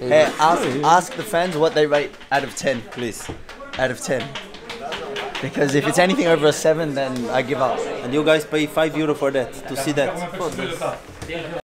Hey, ask the fans what they rate out of 10, please. Out of 10. Because if it's anything over a 7, then I give up. And you guys pay €5 for that, to see that.